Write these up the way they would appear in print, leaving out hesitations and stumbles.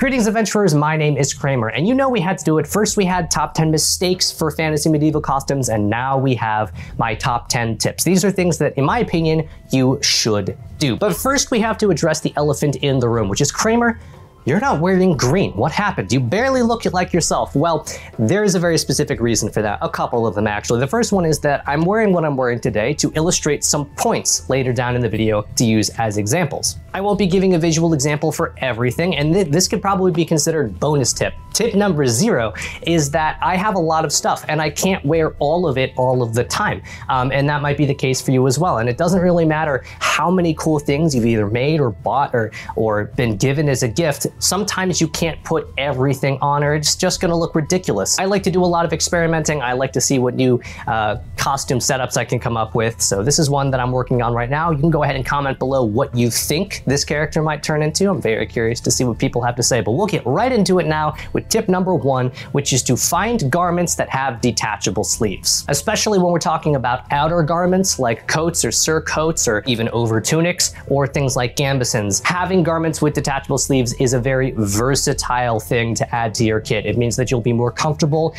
Greetings adventurers, my name is Kramer, and you know we had to do it. First we had top 10 mistakes for fantasy medieval costumes, and now we have my top 10 tips. These are things that, in my opinion, you should do. But first we have to address the elephant in the room, which is Kramer, you're not wearing green. What happened? You barely look like yourself. Well, there is a very specific reason for that. A couple of them, actually. The first one is that I'm wearing what I'm wearing today to illustrate some points later down in the video to use as examples. I won't be giving a visual example for everything, and this could probably be considered bonus tip. Tip number 0 is that I have a lot of stuff and I can't wear all of it all of the time. And that might be the case for you as well. And it doesn't really matter how many cool things you've either made or bought or been given as a gift. Sometimes you can't put everything on or it's just gonna look ridiculous. I like to do a lot of experimenting. I like to see what new costume setups I can come up with. So this is one that I'm working on right now. You can go ahead and comment below what you think this character might turn into. I'm very curious to see what people have to say, but we'll get right into it now with tip number 1, which is to find garments that have detachable sleeves, especially when we're talking about outer garments like coats or surcoats or even over tunics or things like gambesons. Having garments with detachable sleeves is a very versatile thing to add to your kit. It means that you'll be more comfortable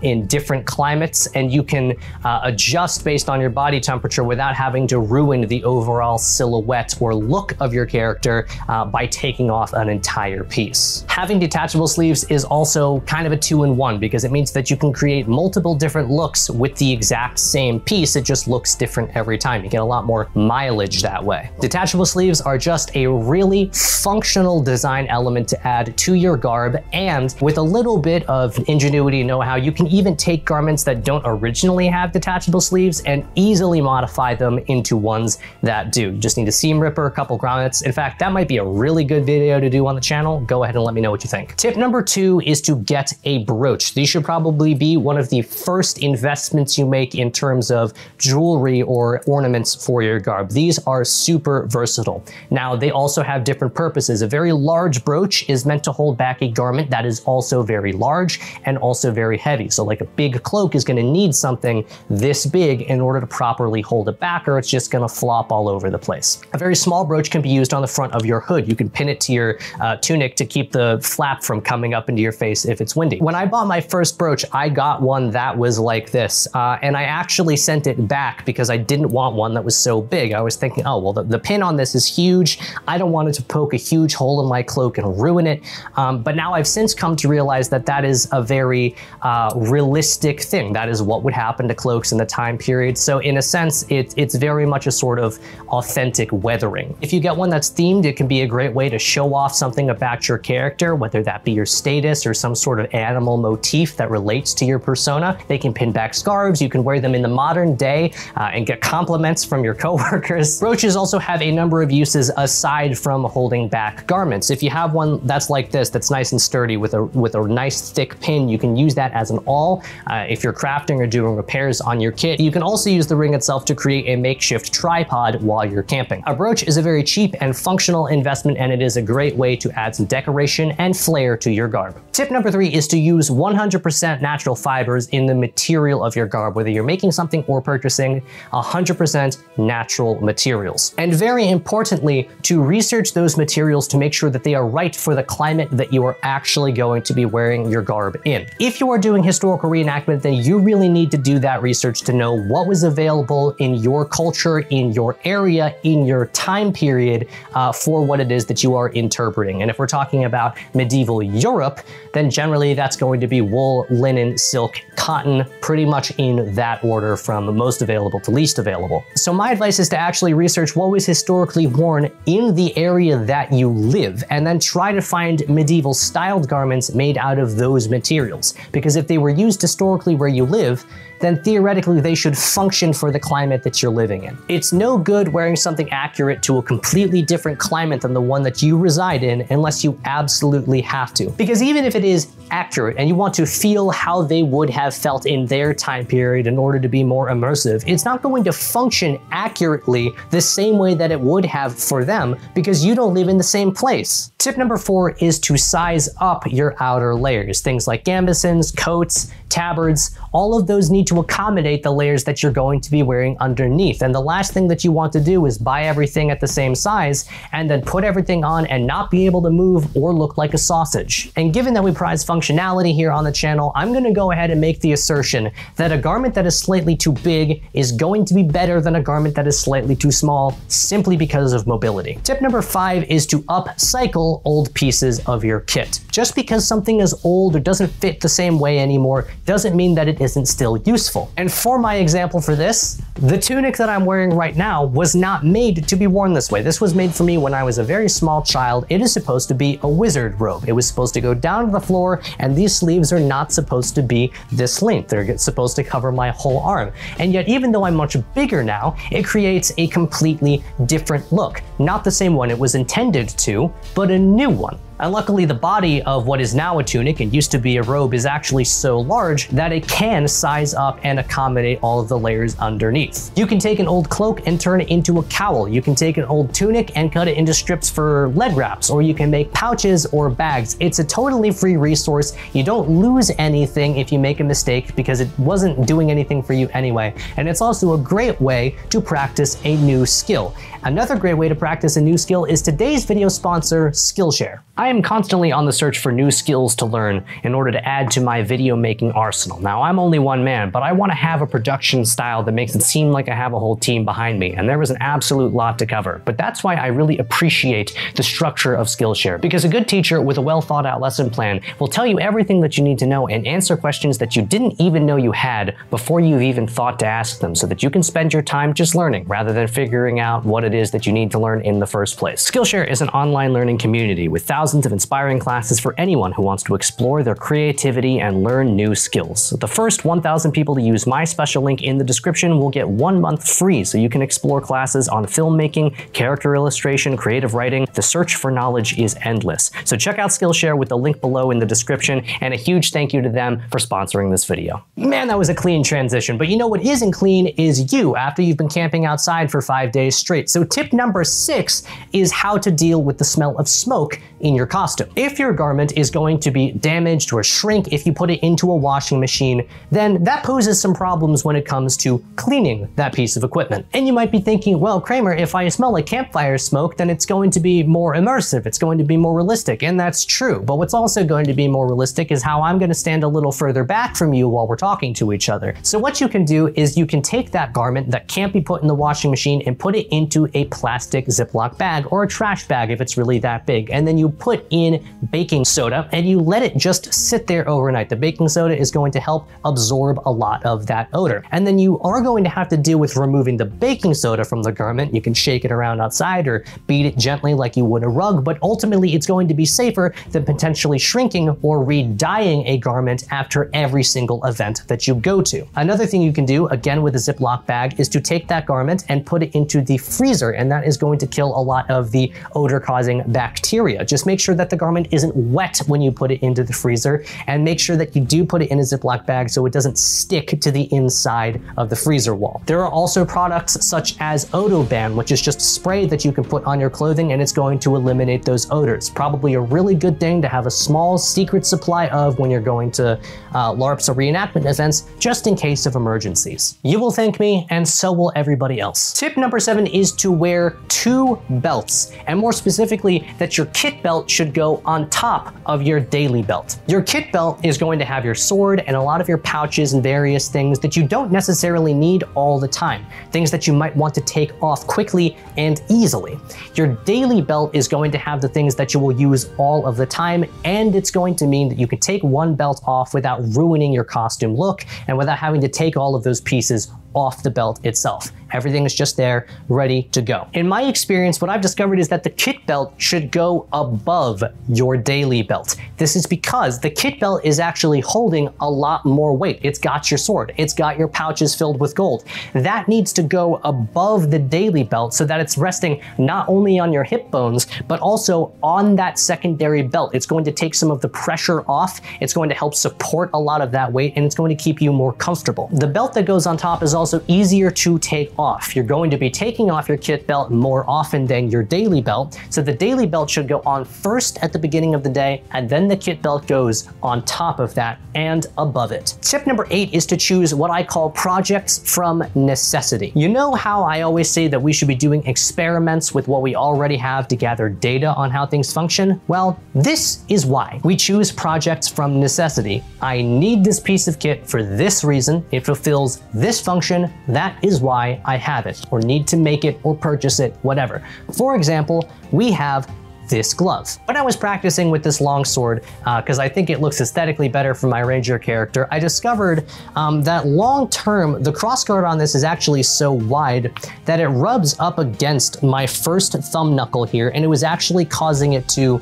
in different climates, and you can adjust based on your body temperature without having to ruin the overall silhouette or look of your character by taking off an entire piece. Having detachable sleeves is also kind of a 2-in-1 because it means that you can create multiple different looks with the exact same piece. It just looks different every time. You get a lot more mileage that way. Detachable sleeves are just a really functional design element to add to your garb, and with a little bit of ingenuity and know-how, you can even take garments that don't originally have detachable sleeves and easily modify them into ones that do. You just need a seam ripper, a couple grommets. In fact, that might be a really good video to do on the channel. Go ahead and let me know what you think. Tip number 2 is to get a brooch. These should probably be one of the first investments you make in terms of jewelry or ornaments for your garb. These are super versatile. Now, they also have different purposes. A very large brooch is meant to hold back a garment that is also very large and also very heavy. So like a big cloak is gonna need something this big in order to properly hold it back, or it's just gonna flop all over the place. A very small brooch can be used on the front of your hood. You can pin it to your tunic to keep the flap from coming up into your face if it's windy. When I bought my first brooch, I got one that was like this, and I actually sent it back because I didn't want one that was so big. I was thinking, oh, well, the pin on this is huge. I don't want it to poke a huge hole in my cloak and ruin it. But now I've since come to realize that that is a very realistic thing. That is what would happen to cloaks in the time period. So in a sense, it's very much a sort of authentic weathering. If you get one that's themed, it can be a great way to show off something about your character, whether that be your status or some sort of animal motif that relates to your persona. They can pin back scarves. You can wear them in the modern day and get compliments from your coworkers. Brooches also have a number of uses aside from holding back garments. If you have one that's like this, that's nice and sturdy with a nice thick pin, you can use that as an awl if you're crafting or doing repairs on your kit. You can also use the ring itself to create a makeshift tripod while you're camping. A brooch is a very cheap and functional investment, and it is a great way to add some decoration and flair to your garb. Tip number 3 is to use 100% natural fibers in the material of your garb, whether you're making something or purchasing 100% natural materials. And very importantly, to research those materials to make sure that they are right for the climate that you are actually going to be wearing your garb in. If you are doing historical reenactment, then you really need to do that research to know what was available in your culture, in your area, in your time period for what it is that you are interpreting. And if we're talking about medieval Europe, then generally that's going to be wool, linen, silk, cotton, pretty much in that order from most available to least available. So my advice is to actually research what was historically worn in the area that you live, and then try to find medieval styled garments made out of those materials. Because if they were used historically where you live, then theoretically they should function for the climate that you're living in. It's no good wearing something accurate to a completely different climate than the one that you reside in unless you absolutely have to. Because even if it is accurate and you want to feel how they would have felt in their time period in order to be more immersive, it's not going to function accurately the same way that it would have for them because you don't live in the same place. Tip number 4 is to size up your outer layers. Things like gambesons, coats, tabards, all of those need to accommodate the layers that you're going to be wearing underneath. And the last thing that you want to do is buy everything at the same size and then put everything on and not be able to move or look like a sausage. And given that we prize functionality here on the channel, I'm going to go ahead and make the assertion that a garment that is slightly too big is going to be better than a garment that is slightly too small, simply because of mobility. Tip number 5 is to upcycle old pieces of your kit. Just because something is old or doesn't fit the same way anymore doesn't mean that it isn't still useful. And for my example for this, the tunic that I'm wearing right now was not made to be worn this way. This was made for me when I was a very small child. It is supposed to be a wizard robe. It was supposed to go down to the floor, and these sleeves are not supposed to be this length. They're supposed to cover my whole arm. And yet, even though I'm much bigger now, it creates a completely different look. Not the same one it was intended to, but a new one. And luckily, the body of what is now a tunic and used to be a robe is actually so large that it can size up and accommodate all of the layers underneath. You can take an old cloak and turn it into a cowl. You can take an old tunic and cut it into strips for lead wraps, or you can make pouches or bags. It's a totally free resource. You don't lose anything if you make a mistake because it wasn't doing anything for you anyway. And it's also a great way to practice a new skill. Another great way to practice a new skill is today's video sponsor, Skillshare. I am constantly on the search for new skills to learn in order to add to my video making arsenal. Now, I'm only one man, but I want to have a production style that makes it seem like I have a whole team behind me, and there was an absolute lot to cover. But that's why I really appreciate the structure of Skillshare, because a good teacher with a well thought out lesson plan will tell you everything that you need to know and answer questions that you didn't even know you had before you've even thought to ask them, so that you can spend your time just learning rather than figuring out what it is that you need to learn in the first place. Skillshare is an online learning community with thousands of inspiring classes for anyone who wants to explore their creativity and learn new skills. The first 1,000 people to use my special link in the description will get 1 month free, so you can explore classes on filmmaking, character illustration, creative writing. The search for knowledge is endless. So check out Skillshare with the link below in the description, and a huge thank you to them for sponsoring this video. Man, that was a clean transition, but you know what isn't clean is you after you've been camping outside for 5 days straight. So tip number 6 is how to deal with the smell of smoke in your costume. If your garment is going to be damaged or shrink if you put it into a washing machine, then that poses some problems when it comes to cleaning that piece of equipment. And you might be thinking, well, Kramer, if I smell like campfire smoke, then it's going to be more immersive, it's going to be more realistic, and that's true. But what's also going to be more realistic is how I'm going to stand a little further back from you while we're talking to each other. So what you can do is you can take that garment that can't be put in the washing machine and put it into a plastic Ziploc bag or a trash bag if it's really that big, and then you put in baking soda and you let it just sit there overnight. The baking soda is going to help absorb a lot of that odor. And then you are going to have to deal with removing the baking soda from the garment. You can shake it around outside or beat it gently like you would a rug, but ultimately it's going to be safer than potentially shrinking or re-dyeing a garment after every single event that you go to. Another thing you can do, again with a Ziploc bag, is to take that garment and put it into the freezer, and that is going to kill a lot of the odor-causing bacteria. Just make sure that the garment isn't wet when you put it into the freezer, and make sure that you do put it in a Ziploc bag so it doesn't stick to the inside of the freezer wall. There are also products such as Odoban, which is just spray that you can put on your clothing, and it's going to eliminate those odors. Probably a really good thing to have a small secret supply of when you're going to LARPs or reenactment events, just in case of emergencies. You will thank me, and so will everybody else. Tip number 7 is to wear 2 belts, and more specifically, that your kit belt should go on top of your daily belt. Your kit belt is going to have your sword and a lot of your pouches and various things that you don't necessarily need all the time, things that you might want to take off quickly and easily. Your daily belt is going to have the things that you will use all of the time, and it's going to mean that you can take 1 belt off without ruining your costume look and without having to take all of those pieces off the belt itself. Everything is just there, ready to go. In my experience, what I've discovered is that the kit belt should go above your daily belt. This is because the kit belt is actually holding a lot more weight. It's got your sword, it's got your pouches filled with gold. That needs to go above the daily belt so that it's resting not only on your hip bones, but also on that secondary belt. It's going to take some of the pressure off, it's going to help support a lot of that weight, and it's going to keep you more comfortable. The belt that goes on top is also also easier to take off. You're going to be taking off your kit belt more often than your daily belt. So the daily belt should go on first at the beginning of the day, and then the kit belt goes on top of that and above it. Tip number 8 is to choose what I call projects from necessity. You know how I always say that we should be doing experiments with what we already have to gather data on how things function? Well, this is why we choose projects from necessity. I need this piece of kit for this reason. It fulfills this function. That is why I have it, or need to make it, or purchase it, whatever. For example, we have this glove. When I was practicing with this longsword, because I think it looks aesthetically better for my ranger character, I discovered that long term, the crossguard on this is actually so wide that it rubs up against my first thumb knuckle here, and it was actually causing it to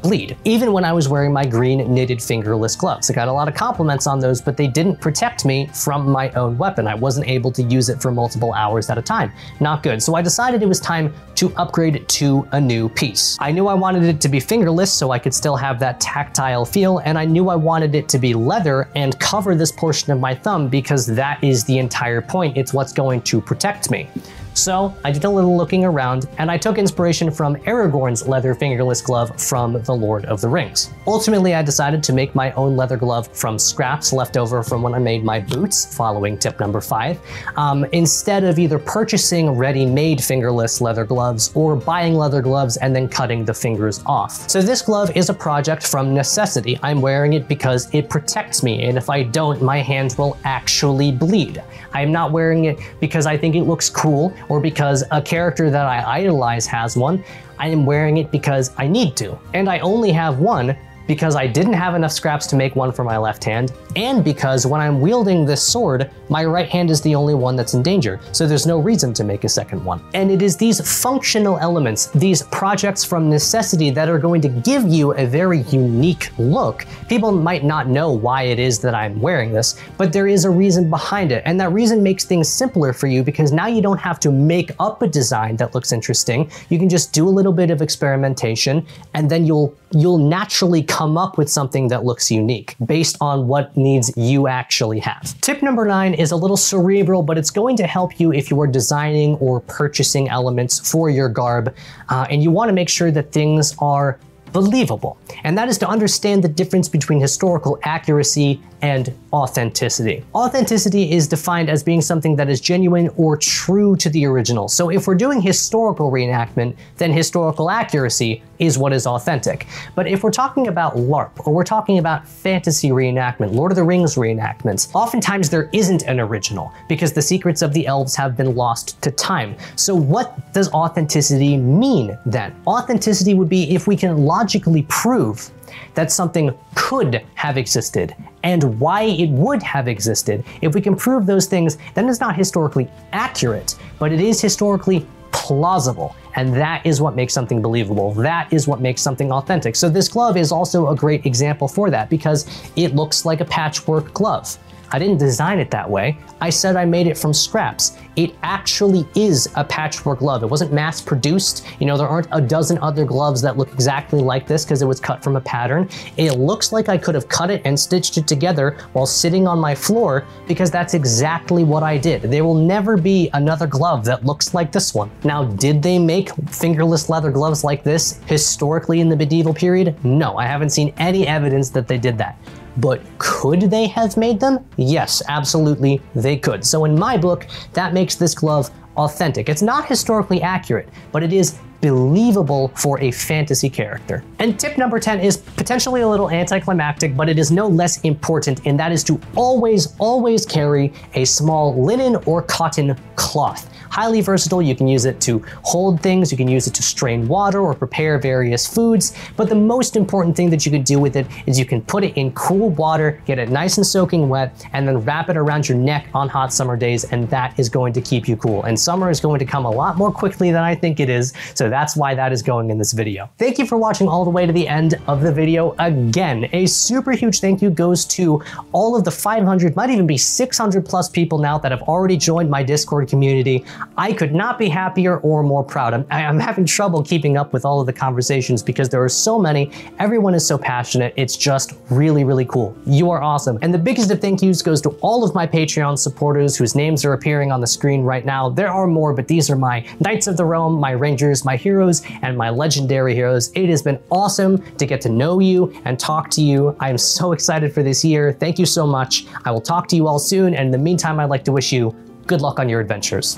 bleed, even when I was wearing my green knitted fingerless gloves. I got a lot of compliments on those, but they didn't protect me from my own weapon. I wasn't able to use it for multiple hours at a time. Not good. So I decided it was time to upgrade to a new piece. I knew I wanted it to be fingerless so I could still have that tactile feel, and I knew I wanted it to be leather and cover this portion of my thumb because that is the entire point. It's what's going to protect me. So I did a little looking around, and I took inspiration from Aragorn's leather fingerless glove from The Lord of the Rings. Ultimately, I decided to make my own leather glove from scraps left over from when I made my boots, following tip number 5, instead of either purchasing ready-made fingerless leather gloves or buying leather gloves and then cutting the fingers off. So this glove is a project from necessity. I'm wearing it because it protects me, and if I don't, my hands will actually bleed. I'm not wearing it because I think it looks cool or because a character that I idolize has one. I am wearing it because I need to. And I only have one because I didn't have enough scraps to make one for my left hand, and because when I'm wielding this sword, my right hand is the only one that's in danger, so there's no reason to make a second one. And it is these functional elements, these projects from necessity, that are going to give you a very unique look. People might not know why it is that I'm wearing this, but there is a reason behind it, and that reason makes things simpler for you because now you don't have to make up a design that looks interesting. You can just do a little bit of experimentation, and then you'll naturally come up with something that looks unique based on what needs you actually have. Tip number 9 is a little cerebral, but it's going to help you if you are designing or purchasing elements for your garb, and you want to make sure that things are believable. And that is to understand the difference between historical accuracy and authenticity. Authenticity is defined as being something that is genuine or true to the original. So if we're doing historical reenactment, then historical accuracy is what is authentic. But if we're talking about LARP, or we're talking about fantasy reenactment, Lord of the Rings reenactments, oftentimes there isn't an original because the secrets of the elves have been lost to time. So what does authenticity mean then? Authenticity would be if we can logically prove that something could have existed and why it would have existed. If we can prove those things, then it's not historically accurate, but it is historically plausible. And that is what makes something believable. That is what makes something authentic. So this glove is also a great example for that because it looks like a patchwork glove. I didn't design it that way. I said I made it from scraps. It actually is a patchwork glove. It wasn't mass produced. You know, there aren't a dozen other gloves that look exactly like this because it was cut from a pattern. It looks like I could have cut it and stitched it together while sitting on my floor because that's exactly what I did. There will never be another glove that looks like this one. Now, did they make fingerless leather gloves like this historically in the medieval period? No, I haven't seen any evidence that they did that. But could they have made them? Yes, absolutely they could. So in my book, that makes this glove authentic. It's not historically accurate, but it is believable for a fantasy character. And tip number 10 is potentially a little anticlimactic, but it is no less important, and that is to always, always carry a small linen or cotton cloth. Highly versatile. You can use it to hold things, you can use it to strain water or prepare various foods, but the most important thing that you can do with it is you can put it in cool water, get it nice and soaking wet, and then wrap it around your neck on hot summer days, and that is going to keep you cool. And summer is going to come a lot more quickly than I think it is, so that's why that is going in this video. Thank you for watching all the way to the end of the video. Again, a super huge thank you goes to all of the 500, might even be 600 plus people now that have already joined my Discord community community. I could not be happier or more proud. I'm having trouble keeping up with all of the conversations because there are so many. Everyone is so passionate. It's just really, really cool. You are awesome. And the biggest of thank yous goes to all of my Patreon supporters whose names are appearing on the screen right now. There are more, but these are my Knights of the Realm, my Rangers, my heroes, and my legendary heroes. It has been awesome to get to know you and talk to you. I am so excited for this year. Thank you so much. I will talk to you all soon. And in the meantime, I'd like to wish you good luck on your adventures.